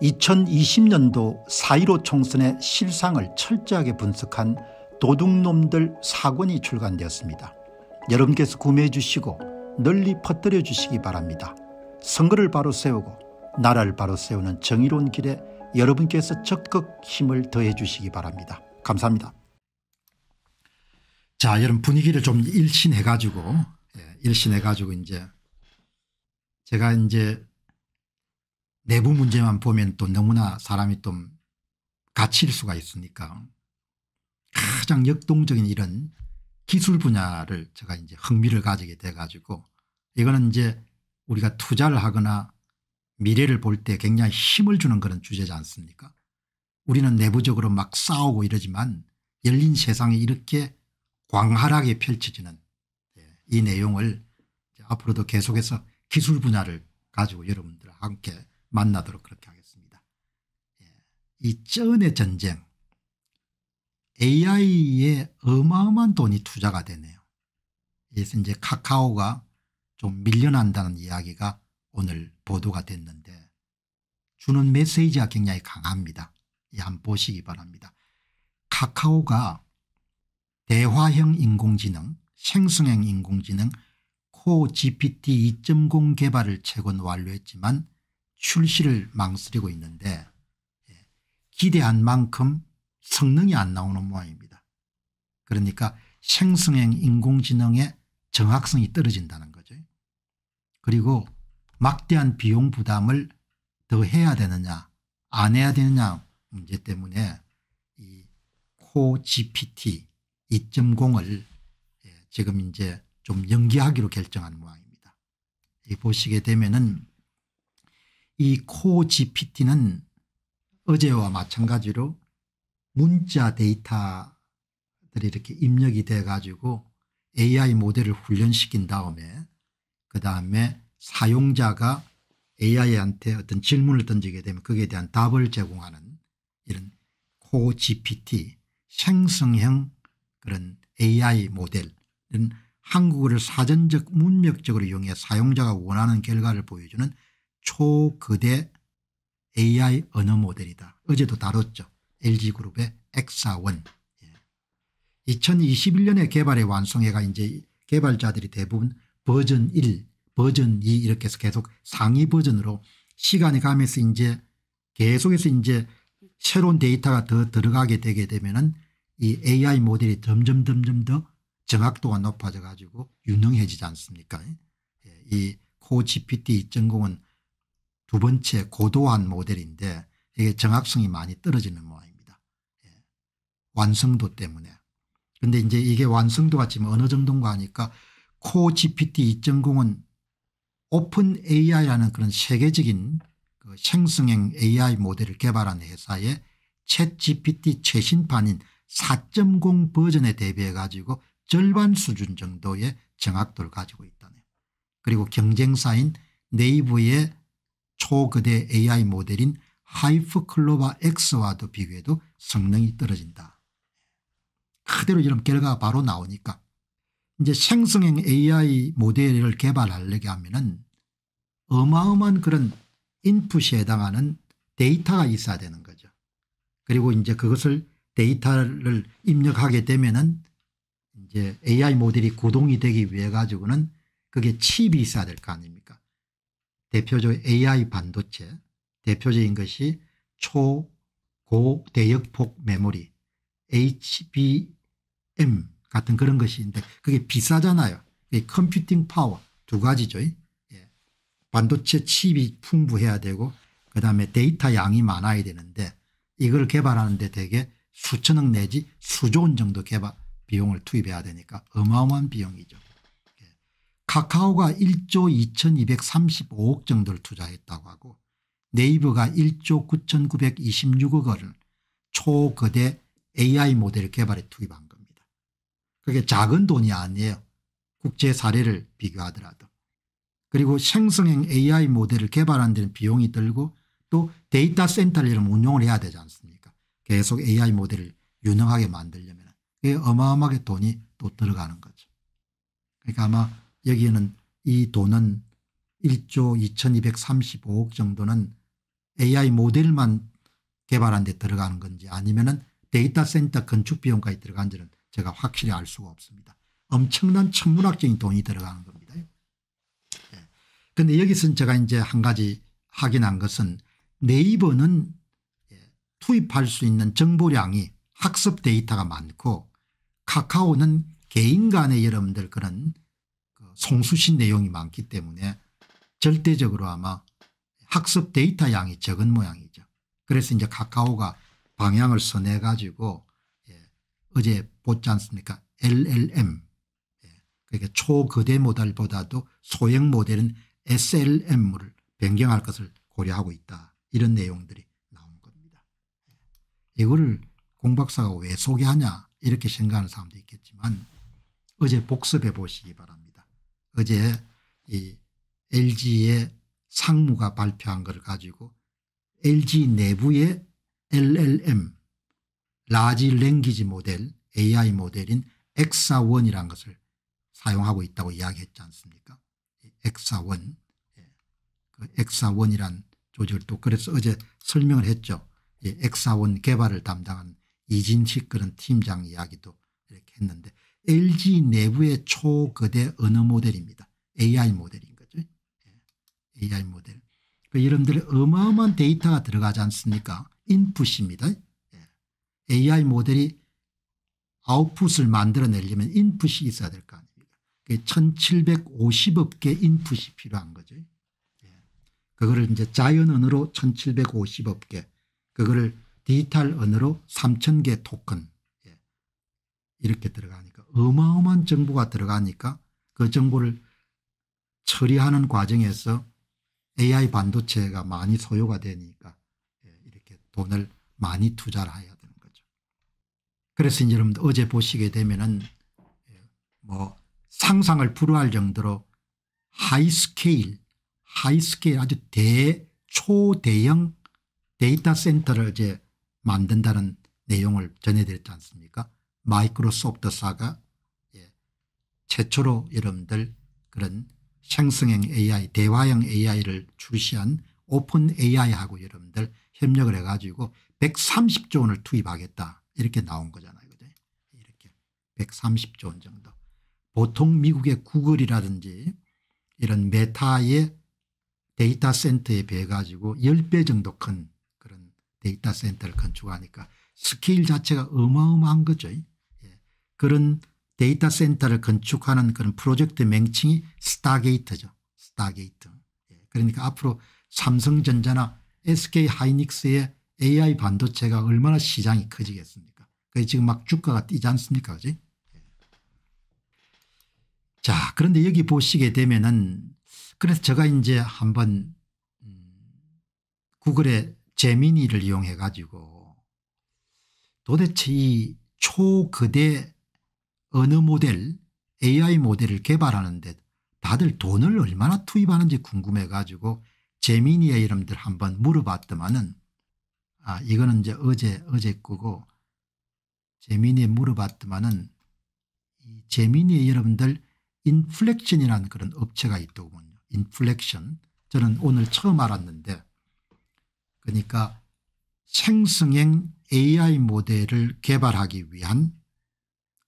2020년도 4.15 총선의 실상을 철저하게 분석한 도둑놈들 4권이 출간되었습니다. 여러분께서 구매해 주시고 널리 퍼뜨려 주시기 바랍니다. 선거를 바로 세우고 나라를 바로 세우는 정의로운 길에 여러분께서 적극 힘을 더해 주시기 바랍니다. 감사합니다. 자, 여러분 분위기를 좀 일신해가지고 이제 제가 이제 내부 문제만 보면 또 너무나 사람이 좀 갇힐 수가 있으니까 가장 역동적인 이런 기술 분야를 제가 이제 흥미를 가지게 돼가지고 이거는 이제 우리가 투자를 하거나 미래를 볼 때 굉장히 힘을 주는 그런 주제지 않습니까? 우리는 내부적으로 막 싸우고 이러지만 열린 세상에 이렇게 광활하게 펼쳐지는 이 내용을 앞으로도 계속해서 기술 분야를 가지고 여러분들과 함께 만나도록 그렇게 하겠습니다. 이 쩐의 전쟁, AI에 어마어마한 돈이 투자가 되네요. 그래서 이제 카카오가 좀 밀려난다는 이야기가 오늘 보도가 됐는데 주는 메시지가 굉장히 강합니다. 한번 보시기 바랍니다. 카카오가 대화형 인공지능, 생성형 인공지능 KoGPT 2.0 개발을 최근 완료했지만 출시를 망설이고 있는데 기대한 만큼 성능이 안 나오는 모양입니다. 그러니까 생성형 인공지능의 정확성이 떨어진다는 거죠. 그리고 막대한 비용 부담을 더 해야 되느냐 안 해야 되느냐 문제 때문에 이 KoGPT 2.0을 지금 이제 좀 연기하기로 결정한 모양입니다. 보시게 되면은 이 KoGPT는 어제와 마찬가지로 문자 데이터들이 이렇게 입력이 돼가지고 AI 모델을 훈련시킨 다음에 그 다음에 사용자가 AI한테 어떤 질문을 던지게 되면 그에 대한 답을 제공하는 이런 KoGPT 생성형 그런 AI 모델은 한국어를 사전적 문맥적으로 이용해 사용자가 원하는 결과를 보여주는 초거대 AI 언어 모델이다. 어제도 다뤘죠. LG그룹의 Exaone. 2021년에 개발의 완성해가 이제 개발자들이 대부분 버전 1, 버전 2 이렇게 해서 계속 상위 버전으로 시간이 가면서 이제 계속해서 이제 새로운 데이터가 더 들어가게 되게 되면은 이 AI 모델이 점점 더 정확도가 높아져 가지고 유능해지지 않습니까? 이 KoGPT 2.0은 두 번째 고도화한 모델인데 이게 정확성이 많이 떨어지는 모양입니다. 완성도 때문에. 근데 이제 이게 완성도가 지금 어느 정도인가 하니까 KoGPT 2.0은 오픈 AI라는 그런 세계적인 그 생성형 AI 모델을 개발한 회사의 챗GPT 최신판인 4.0 버전에 대비해 가지고 절반 수준 정도의 정확도를 가지고 있다네요. 그리고 경쟁사인 네이버의 초거대 AI 모델인 하이퍼클로바 X와도 비교해도 성능이 떨어진다. 그대로 이런 결과가 바로 나오니까 이제 생성형 AI 모델을 개발하려고 하면은 어마어마한 그런 인풋에 해당하는 데이터가 있어야 되는 거죠. 그리고 이제 그것을 데이터를 입력하게 되면은 이제 AI 모델이 구동이 되기 위해 가지고는 그게 칩이 있어야 될 거 아닙니까? 대표적인 AI 반도체, 대표적인 것이 초고 대역폭 메모리, HBM 같은 그런 것이 있는데 그게 비싸잖아요. 그게 컴퓨팅 파워 두 가지죠. 반도체 칩이 풍부해야 되고 그다음에 데이터 양이 많아야 되는데 이걸 개발하는데 되게 수천억 내지 수조원 정도 개발 비용을 투입해야 되니까 어마어마한 비용이죠. 카카오가 1조 2235억 정도를 투자했다고 하고 네이버가 1조 9926억 원을 초거대 AI 모델 개발에 투입한 겁니다. 그게 작은 돈이 아니에요. 국제 사례를 비교하더라도. 그리고 생성형 AI 모델을 개발하는 데는 비용이 들고 또 데이터 센터를 이런 운용을 해야 되지 않습니까? 계속 AI 모델을 유능하게 만들려면 그게 어마어마하게 돈이 또 들어가는 거죠. 그러니까 아마 여기에는 이 돈은 1조 2235억 정도는 AI 모델만 개발한 데 들어가는 건지 아니면은 데이터 센터 건축 비용까지 들어간지는 제가 확실히 알 수가 없습니다. 엄청난 천문학적인 돈이 들어가는 겁니다. 그런데 예. 여기서 제가 이제 한 가지 확인한 것은 네이버는 투입할 수 있는 정보량이 학습 데이터가 많고 카카오는 개인 간의 여러분들 그런 송수신 내용이 많기 때문에 절대적으로 아마 학습 데이터 양이 적은 모양이죠. 그래서 이제 카카오가 방향을 써내 가지고 예, 어제 보지 않습니까? LLM. 예, 그러니까 초거대 모델보다도 소형 모델은 SLM을 변경할 것을 고려하고 있다. 이런 내용들이 나온 겁니다. 예. 이거를 공 박사가 왜 소개하냐 이렇게 생각하는 사람도 있겠지만 어제 복습해 보시기 바랍니다. 어제 이 LG의 상무가 발표한 걸 가지고 LG 내부의 LLM, 라지 랭귀지 모델, AI 모델인 엑사원이라는 것을 사용하고 있다고 이야기했지 않습니까? 엑사원. 엑사원이란 조직도 그래서 어제 설명을 했죠. 엑사원 개발을 담당한 이진식 그런 팀장 이야기도 이렇게 했는데 LG 내부의 초거대 언어 모델입니다. AI 모델인 거죠. AI 모델. 그 여러분들의 어마어마한 데이터가 들어가지 않습니까? 인풋입니다. AI 모델이 아웃풋을 만들어내려면 인풋이 있어야 될 거 아닙니까? 1750억 개 인풋이 필요한 거죠. 그거를 이제 자연 언어로 1750억 개, 그거를 디지털 언어로 3000개 토큰 이렇게 들어가니까 어마어마한 정보가 들어가니까 그 정보를 처리하는 과정에서 AI 반도체가 많이 소요가 되니까 이렇게 돈을 많이 투자를 해야 되는 거죠. 그래서 이제 여러분들 어제 보시게 되면은 뭐 상상을 불허할 정도로 하이 스케일 아주 초대형 데이터 센터를 이제 만든다는 내용을 전해드렸지 않습니까? 마이크로소프트사가 최초로 여러분들 그런 생성형 AI, 대화형 AI를 출시한 오픈 AI하고 여러분들 협력을 해가지고 130조 원을 투입하겠다. 이렇게 나온 거잖아요. 그죠? 이렇게 130조 원 정도. 보통 미국의 구글이라든지 이런 메타의 데이터 센터에 비해 가지고 10배 정도 큰 그런 데이터 센터를 건축하니까 스케일 자체가 어마어마한 거죠. 예. 그런 데이터 센터를 건축하는 그런 프로젝트 명칭이 스타게이트죠. 스타게이트. 예. 그러니까 앞으로 삼성전자나 SK하이닉스의 AI 반도체가 얼마나 시장이 커지겠습니까? 그게 지금 막 주가가 뛰지 않습니까? 그지? 예. 자, 그런데 여기 보시게 되면은 그래서 제가 이제 한번 구글의 제미니를 이용해 가지고 도대체 이 초거대 언어 모델, AI 모델을 개발하는데 다들 돈을 얼마나 투입하는지 궁금해 가지고 제미니의 이름들 한번 물어봤더만은 아, 이거는 이제 어제 거고 제미니에 물어봤더만은 이 제미니의 여러분들 인플렉션이라는 그런 업체가 있더군요. 인플렉션. 저는 오늘 처음 알았는데 그러니까 생성형 AI 모델을 개발하기 위한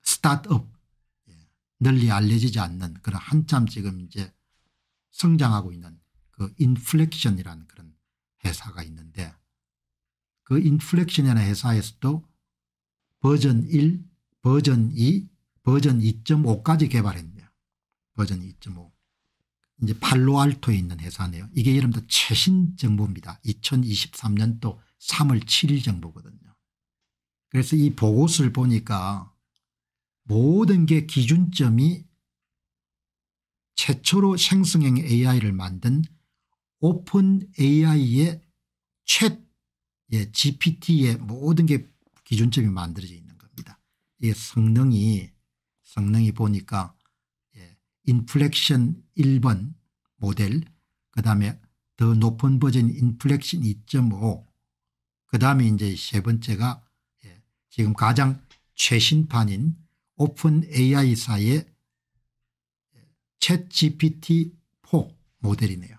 스타트업 널리 알려지지 않는 그런 한참 지금 이제 성장하고 있는 그 인플렉션이라는 그런 회사가 있는데 그 인플렉션이라는 회사에서도 버전 1, 버전 2, 버전 2.5까지 개발했네요. 버전 2.5. 이제 팔로알토에 있는 회사네요. 이게 여러분들 최신 정보입니다. 2023년도 3월 7일 정보거든요. 그래서 이 보고서를 보니까 모든 게 기준점이 최초로 생성형 AI를 만든 오픈 AI의 챗 GPT의 모든 게 기준점이 만들어져 있는 겁니다. 이게 성능이 보니까 인플렉션 1번 모델, 그 다음에 더 높은 버전 인플렉션 2.5, 그 다음에 이제 세 번째가 지금 가장 최신판인 오픈 AI사의 챗 GPT 4 모델이네요.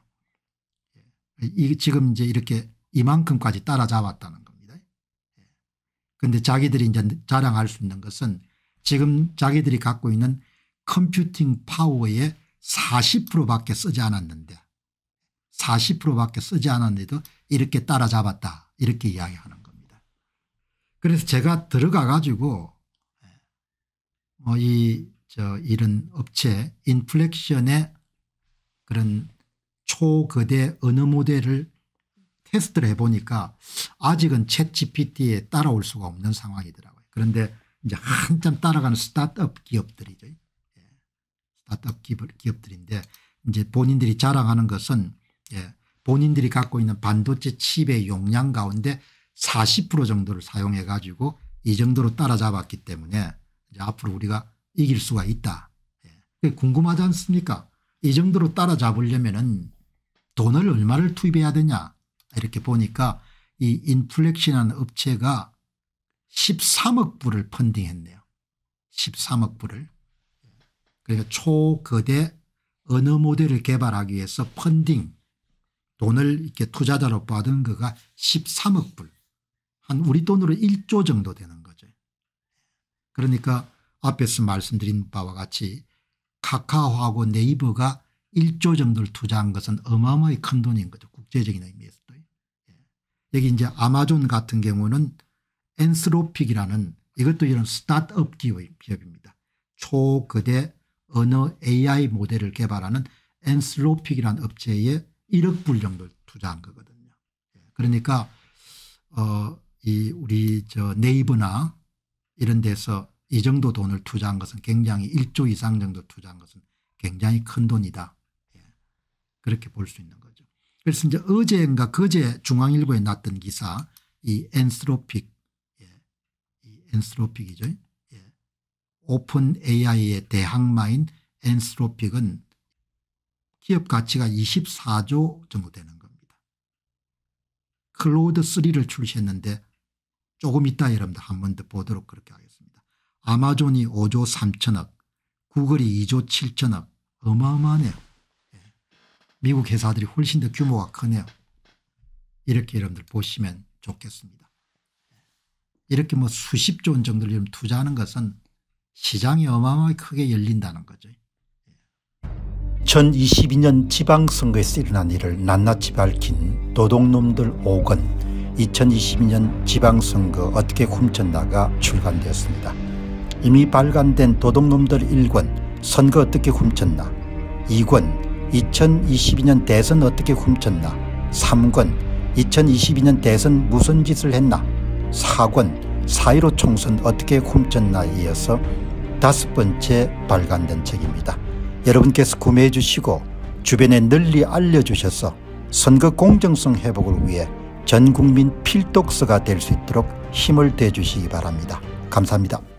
지금 이제 이렇게 이만큼까지 따라잡았다는 겁니다. 그런데 자기들이 이제 자랑할 수 있는 것은 지금 자기들이 갖고 있는 컴퓨팅 파워의 40%밖에 쓰지 않았는데 40%밖에 쓰지 않았는데도 이렇게 따라잡았다 이렇게 이야기하는 겁니다. 그래서 제가 들어가 가지고 이런 업체 인플렉션의 그런 초거대 언어 모델을 테스트를 해보니까 아직은 챗GPT에 따라올 수가 없는 상황이더라고요. 그런데 이제 한참 따라가는 스타트업 기업들이죠. 예. 스타트업 기업들인데 이제 본인들이 자랑하는 것은 예. 본인들이 갖고 있는 반도체 칩의 용량 가운데 40% 정도를 사용해 가지고 이 정도로 따라잡았기 때문에 이제 앞으로 우리가 이길 수가 있다. 예. 궁금하지 않습니까? 이 정도로 따라잡으려면은 돈을 얼마를 투입해야 되냐 이렇게 보니까 이 인플렉션이라는 업체가 13억 불을 펀딩했네요. 13억 불을. 그러니까 초거대 언어 모델을 개발하기 위해서 펀딩 돈을 이렇게 투자자로 받은 거가 13억 불. 한 우리 돈으로 1조 정도 되는 거죠. 그러니까 앞에서 말씀드린 바와 같이 카카오하고 네이버가 1조 정도를 투자한 것은 어마어마히 큰 돈인 거죠. 국제적인 의미에서도. 여기 이제 아마존 같은 경우는 엔스로픽이라는 이것도 이런 스타트업 기업입니다. 초거대 언어 AI 모델을 개발하는 엔스로픽이라는 업체에 1억 불 정도 투자한 거거든요. 그러니까 우리 네이버나 이런 데서 이 정도 돈을 투자한 것은 굉장히 1조 이상 정도 투자한 것은 굉장히 큰 돈이다. 그렇게 볼 수 있는 거죠. 그래서 이제 어제인가 그제 중앙일보에 났던 기사 이 엔스로픽 엔스로픽이죠. 예. 오픈 AI의 대항마인 엔스로픽은 기업 가치가 24조 정도 되는 겁니다. 클로드 3를 출시했는데 조금 이따 여러분들 한 번 더 보도록 그렇게 하겠습니다. 아마존이 5조 3천억, 구글이 2조 7천억 어마어마하네요. 예. 미국 회사들이 훨씬 더 규모가 크네요. 이렇게 여러분들 보시면 좋겠습니다. 이렇게 뭐 수십조 원 정도를 투자하는 것은 시장이 어마어마하게 크게 열린다는 거죠. 2022년 지방선거에서 일어난 일을 낱낱이 밝힌 도둑놈들 5권 2022년 지방선거 어떻게 훔쳤나가 출간되었습니다. 이미 발간된 도둑놈들 1권 선거 어떻게 훔쳤나, 2권 2022년 대선 어떻게 훔쳤나, 3권 2022년 대선 무슨 짓을 했나, 4권 4.15 총선 어떻게 훔쳤나에 이어서 5번째 발간된 책입니다. 여러분께서 구매해 주시고 주변에 널리 알려주셔서 선거 공정성 회복을 위해 전국민 필독서가 될 수 있도록 힘을 대 주시기 바랍니다. 감사합니다.